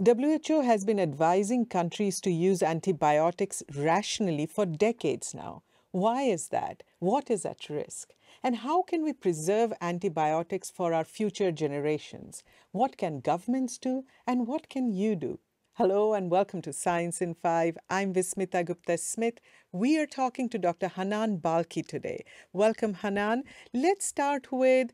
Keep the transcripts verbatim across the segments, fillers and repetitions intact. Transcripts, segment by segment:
W H O has been advising countries to use antibiotics rationally for decades now. Why is that? What is at risk? And how can we preserve antibiotics for our future generations? What can governments do and what can you do? Hello and welcome to Science in five. I'm Vismita Gupta-Smith. We are talking to Doctor Hanan Balkhy today. Welcome, Hanan. Let's start with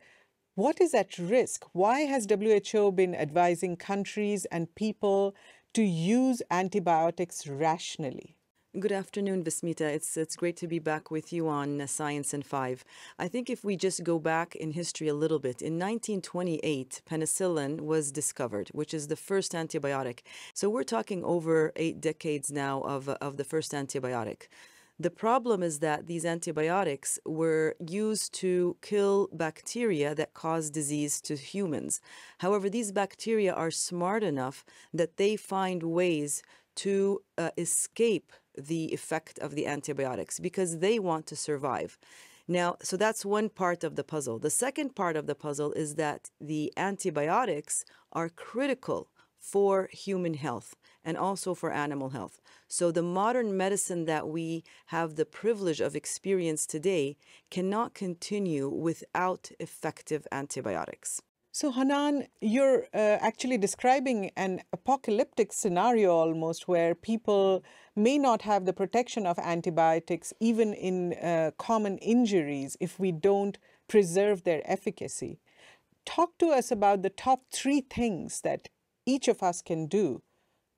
what is at risk? Why has W H O been advising countries and people to use antibiotics rationally? Good afternoon, Vismita. It's, it's great to be back with you on Science in five. I think if we just go back in history a little bit, in nineteen twenty-eight, penicillin was discovered, which is the first antibiotic. So we're talking over eight decades now of, of the first antibiotic. The problem is that these antibiotics were used to kill bacteria that cause disease to humans. However, these bacteria are smart enough that they find ways to uh, escape the effect of the antibiotics because they want to survive. Now, so that's one part of the puzzle. The second part of the puzzle is that the antibiotics are critical for human health and also for animal health. So the modern medicine that we have the privilege of experience today cannot continue without effective antibiotics. So, Hanan, you're uh, actually describing an apocalyptic scenario almost where people may not have the protection of antibiotics even in uh, common injuries if we don't preserve their efficacy. Talk to us about the top three things that each of us can do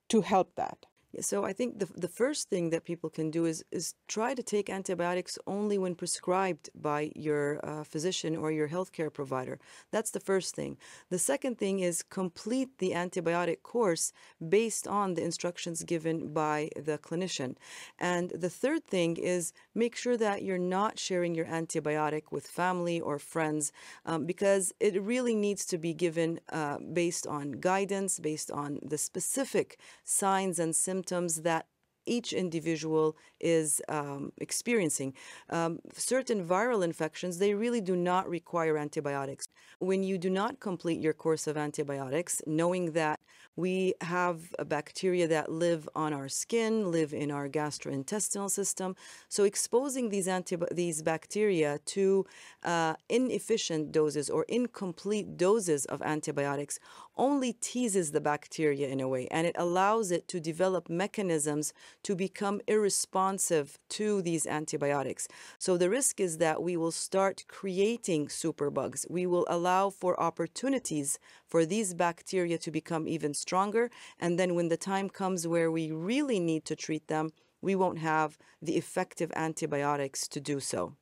to help that. So I think the, the first thing that people can do is, is try to take antibiotics only when prescribed by your uh, physician or your healthcare provider. That's the first thing. The second thing is complete the antibiotic course based on the instructions given by the clinician. And the third thing is make sure that you're not sharing your antibiotic with family or friends um, because it really needs to be given uh, based on guidance, based on the specific signs and symptoms that each individual is um, experiencing. Um, certain viral infections, they really do not require antibiotics. When you do not complete your course of antibiotics, knowing that we have bacteria that live on our skin, live in our gastrointestinal system, so exposing these, anti- these bacteria to uh, inefficient doses or incomplete doses of antibiotics only teases the bacteria in a way, and it allows it to develop mechanisms to become irresponsive to these antibiotics. So the risk is that we will start creating superbugs. We will allow for opportunities for these bacteria to become even stronger. And then when the time comes where we really need to treat them, we won't have the effective antibiotics to do so.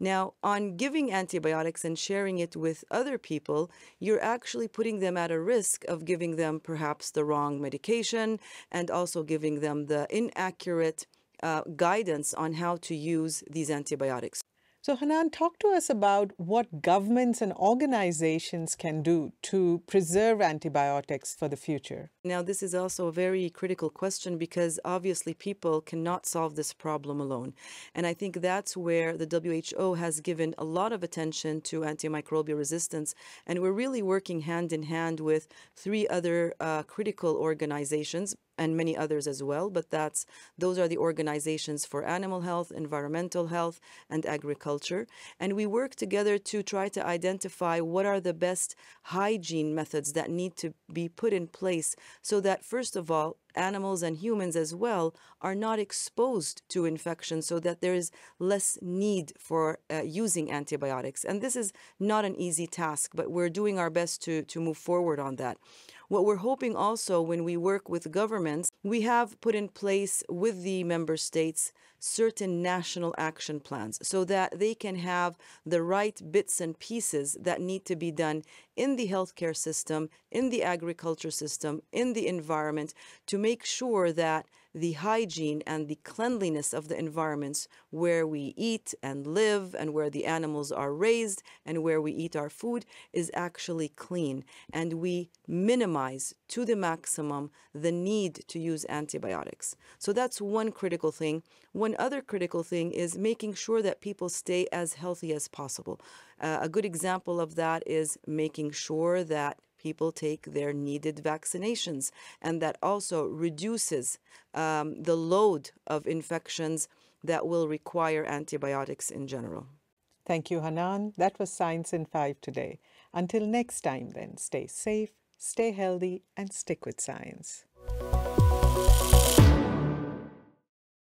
Now, on giving antibiotics and sharing it with other people, you're actually putting them at a risk of giving them perhaps the wrong medication and also giving them the inaccurate uh, guidance on how to use these antibiotics. So, Hanan, talk to us about what governments and organizations can do to preserve antibiotics for the future. Now, this is also a very critical question because obviously people cannot solve this problem alone. And I think that's where the W H O has given a lot of attention to antimicrobial resistance. And we're really working hand in hand with three other uh, critical organizations, and many others as well, but that's those are the organizations for animal health, environmental health, and agriculture. And we work together to try to identify what are the best hygiene methods that need to be put in place so that, first of all, animals and humans as well are not exposed to infection so that there is less need for uh, using antibiotics. And this is not an easy task, but we're doing our best to, to move forward on that. What we're hoping also when we work with governments, we have put in place with the member states certain national action plans so that they can have the right bits and pieces that need to be done in the healthcare system, in the agriculture system, in the environment to make sure that the hygiene and the cleanliness of the environments where we eat and live and where the animals are raised and where we eat our food is actually clean. And we minimize to the maximum the need to use antibiotics. So that's one critical thing. One other critical thing is making sure that people stay as healthy as possible. Uh, a good example of that is making sure that people take their needed vaccinations. And that also reduces um, the load of infections that will require antibiotics in general. Thank you, Hanan. That was Science in five today. Until next time, then, stay safe, stay healthy, and stick with science.